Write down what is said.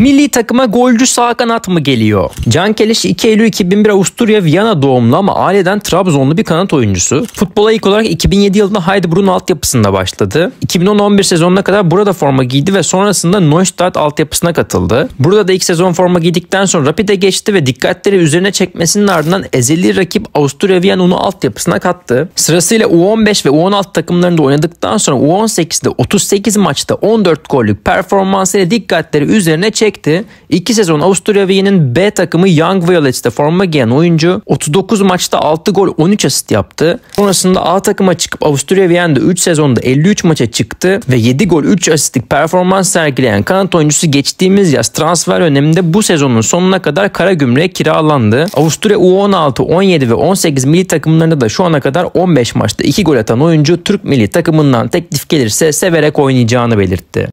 Milli takıma golcü sağ kanat mı geliyor? Can Keleş 2 Eylül 2001 Austria Viyana doğumlu ama aileden Trabzonlu bir kanat oyuncusu. Futbola ilk olarak 2007 yılında Heidelberg'in altyapısında başladı. 2010-11 sezonuna kadar burada forma giydi ve sonrasında Neustadt altyapısına katıldı. Burada da ilk sezon forma giydikten sonra Rapid'e geçti ve dikkatleri üzerine çekmesinin ardından ezeli rakip Austria Viyana'nın altyapısına kattı. Sırasıyla U15 ve U16 takımlarında oynadıktan sonra U18'de 38 maçta 14 gollük performansıyla dikkatleri üzerine çekti. 2 sezon Austria Wien'in B takımı Young Violets'te forma giyen oyuncu 39 maçta 6 gol 13 asist yaptı. Sonrasında A takıma çıkıp Austria Wien'de 3 sezonda 53 maça çıktı ve 7 gol 3 asistlik performans sergileyen kanat oyuncusu geçtiğimiz yaz transfer döneminde bu sezonun sonuna kadar Karagümrük'e kiralandı. Avusturya U16, 17 ve 18 milli takımlarında da şu ana kadar 15 maçta 2 gol atan oyuncu Türk milli takımından teklif gelirse severek oynayacağını belirtti.